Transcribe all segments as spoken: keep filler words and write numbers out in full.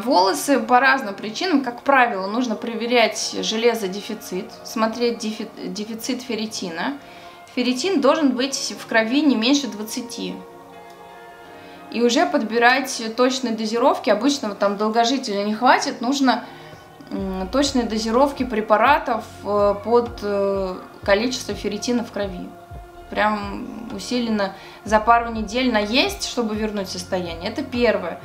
Волосы по разным причинам, как правило, нужно проверять железодефицит, смотреть дефи, дефицит ферритина. Ферритин должен быть в крови не меньше двадцати. И уже подбирать точные дозировки, обычно там долгожителя не хватит, нужно точные дозировки препаратов под количество ферритина в крови. Прям усиленно за пару недель наесть, чтобы вернуть состояние. Это первое.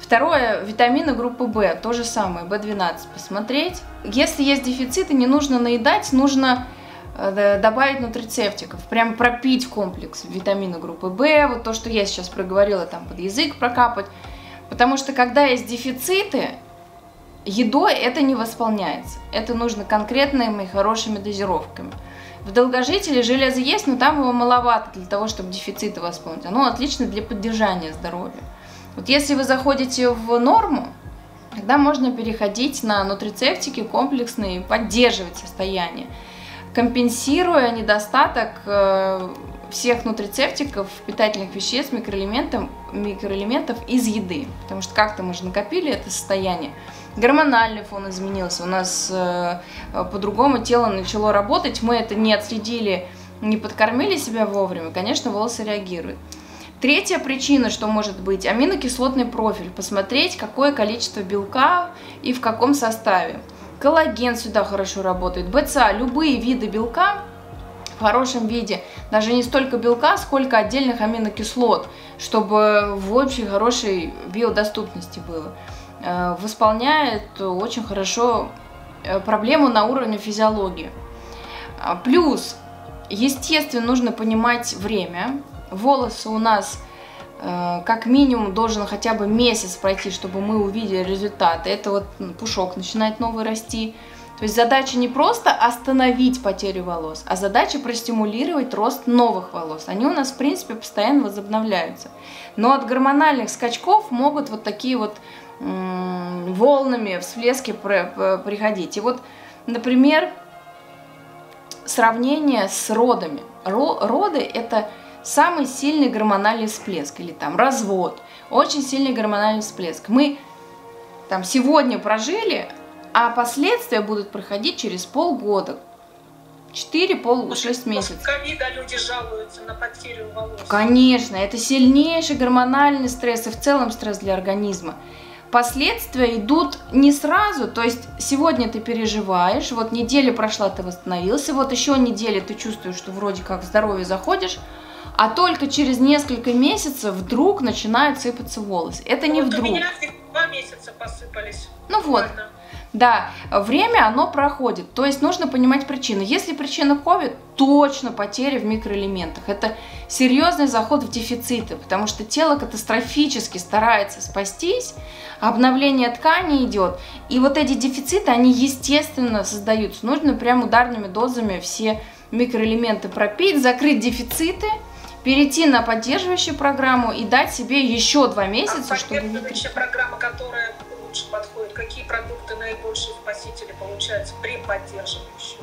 Второе, витамины группы В, то же самое, В двенадцать посмотреть. Если есть дефициты, не нужно наедать, нужно добавить нутрицептиков, прям пропить комплекс витамина группы В, вот то, что я сейчас проговорила, там под язык прокапать, потому что когда есть дефициты, едой это не восполняется, это нужно конкретными хорошими дозировками. В долгожителе железо есть, но там его маловато для того, чтобы дефициты восполнить, оно отлично для поддержания здоровья. Вот если вы заходите в норму, тогда можно переходить на нутрицептики комплексные, поддерживать состояние, компенсируя недостаток всех нутрицептиков, питательных веществ, микроэлементов, микроэлементов из еды. Потому что как-то мы же накопили это состояние. Гормональный фон изменился, у нас по-другому тело начало работать, мы это не отследили, не подкормили себя вовремя, конечно, волосы реагируют. Третья причина, что может быть, аминокислотный профиль. Посмотреть, какое количество белка и в каком составе. Коллаген сюда хорошо работает, БЦА, любые виды белка в хорошем виде, даже не столько белка, сколько отдельных аминокислот, чтобы в общей хорошей биодоступности было. Восполняет очень хорошо проблему на уровне физиологии. Плюс, естественно, нужно понимать время. Волосы у нас как минимум должен хотя бы месяц пройти, чтобы мы увидели результаты. Это вот пушок начинает новый расти. То есть задача не просто остановить потерю волос, а задача простимулировать рост новых волос. Они у нас, в принципе, постоянно возобновляются. Но от гормональных скачков могут вот такие вот волнами, всплески приходить. И вот, например, сравнение с родами. Роды – это самый сильный гормональный всплеск, или там развод, очень сильный гормональный всплеск. Мы там сегодня прожили, а последствия будут проходить через полгода, четыре, пол, шесть месяцев. После ковида люди жалуются на потерю волос. Конечно, это сильнейший гормональный стресс и в целом стресс для организма. Последствия идут не сразу, то есть сегодня ты переживаешь, вот неделя прошла, ты восстановился, вот еще неделя ты чувствуешь, что вроде как в здоровье заходишь, а только через несколько месяцев вдруг начинают сыпаться волосы. Это не вот вдруг. У меня два месяца посыпались. Ну вот, да, время оно проходит. То есть нужно понимать причину. Если причина ковид, точно потери в микроэлементах. Это серьезный заход в дефициты, потому что тело катастрофически старается спастись, обновление ткани идет. И вот эти дефициты, они естественно создаются. Нужно прям ударными дозами все микроэлементы пропить, закрыть дефициты, перейти на поддерживающую программу и дать себе еще два месяца, а чтобы... Поддерживающая программа, которая лучше подходит, какие продукты наибольшие спасители получаются при поддерживающей?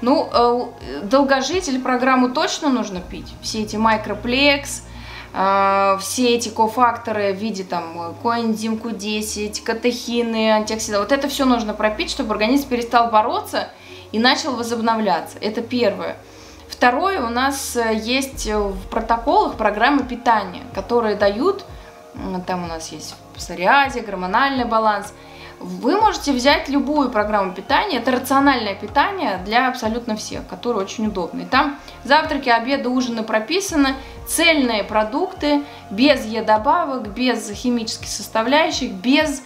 Ну, долгожитель программу точно нужно пить. Все эти майкроплекс, все эти кофакторы в виде там коэнзим Q десять, катехины, антиоксиданты. Вот это все нужно пропить, чтобы организм перестал бороться и начал возобновляться. Это первое. Второе, у нас есть в протоколах программы питания, которые дают, там у нас есть псориазия, гормональный баланс. Вы можете взять любую программу питания, это рациональное питание для абсолютно всех, которое очень удобно. И там завтраки, обеды, ужины прописаны, цельные продукты, без е-добавок, без химических составляющих, без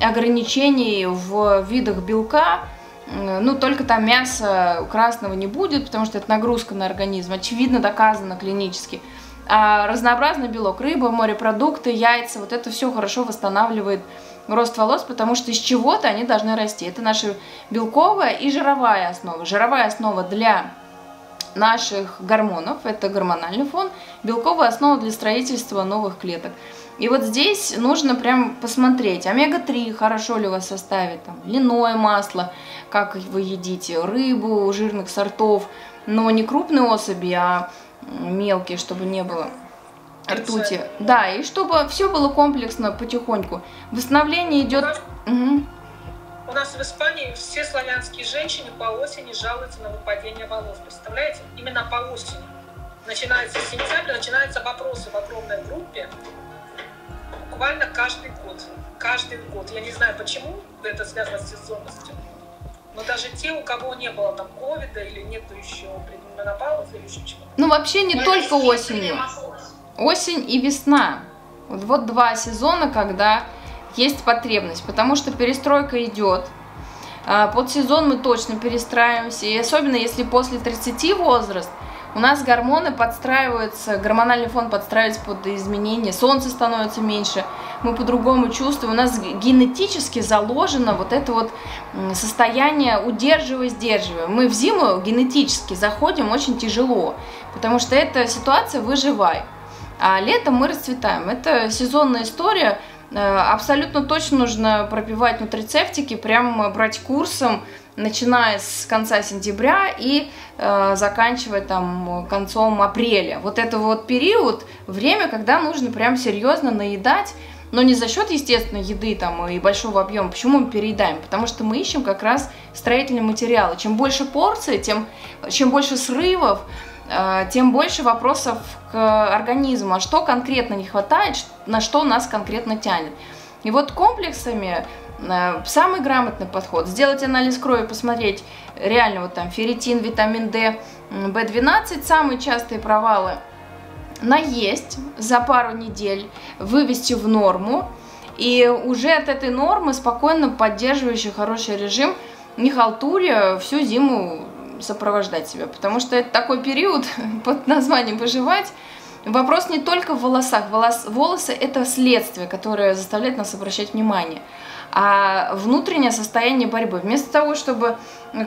ограничений в видах белка. Ну, только там мяса красного не будет, потому что это нагрузка на организм, очевидно, доказано клинически. А разнообразный белок, рыба, морепродукты, яйца, вот это все хорошо восстанавливает рост волос, потому что из чего-то они должны расти. Это наша белковая и жировая основа. Жировая основа для наших гормонов, это гормональный фон, белковая основа для строительства новых клеток. И вот здесь нужно прям посмотреть, омега три, хорошо ли у вас в составе, там, льняное масло, как вы едите, рыбу жирных сортов, но не крупные особи, а мелкие, чтобы не было. ртути. Да, и чтобы все было комплексно потихоньку. Восстановление идет... Угу. У нас в Испании все славянские женщины по осени жалуются на выпадение волос. Представляете? Именно по осени. Начинается с сентября, начинаются вопросы в огромной группе. Буквально каждый год. Каждый год. Я не знаю, почему это связано с сезонностью. Но даже те, у кого не было там ковида или нету еще менопаузы или еще чего-то. Ну вообще не только осенью. Осень и весна. Вот, вот два сезона, когда есть потребность, потому что перестройка идет. Под сезон мы точно перестраиваемся. И особенно если после тридцати возраст, у нас гормоны подстраиваются, гормональный фон подстраивается под изменения, солнце становится меньше, мы по-другому чувствуем, у нас генетически заложено вот это вот состояние удерживая, сдерживая. Мы в зиму генетически заходим очень тяжело, потому что это ситуация «выживай», а летом мы расцветаем. Это сезонная история, абсолютно точно нужно пропивать нутрицептики, прямо брать курсом, начиная с конца сентября и э, заканчивая там концом апреля. Вот это вот период, время, когда нужно прям серьезно наедать, но не за счет, естественно, еды там и большого объема. Почему мы переедаем? Потому что мы ищем как раз строительные материалы. Чем больше порций, тем, чем больше срывов, э, тем больше вопросов к организму. А что конкретно не хватает, на что нас конкретно тянет. И вот комплексами... Самый грамотный подход – сделать анализ крови, посмотреть реально вот там ферритин, витамин D, би двенадцать, самые частые провалы наесть за пару недель, вывести в норму и уже от этой нормы спокойно поддерживающий хороший режим, не халтуря, всю зиму сопровождать себя, потому что это такой период под названием «выживать». Вопрос не только в волосах, Волос, волосы – это следствие, которое заставляет нас обращать внимание. А внутреннее состояние борьбы. Вместо того, чтобы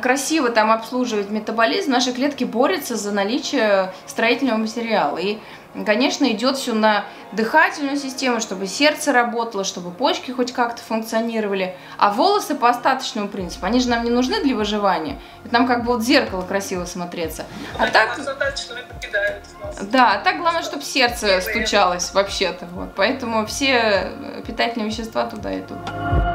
красиво там обслуживать метаболизм, наши клетки борются за наличие строительного материала. И, конечно, идет все на дыхательную систему, чтобы сердце работало, чтобы почки хоть как-то функционировали. А волосы по остаточному принципу. Они же нам не нужны для выживания. Это нам как бы вот в зеркало красиво смотреться. А так... Да, а так главное, чтобы сердце стучалось вообще-то. Вот. Поэтому все питательные вещества туда идут.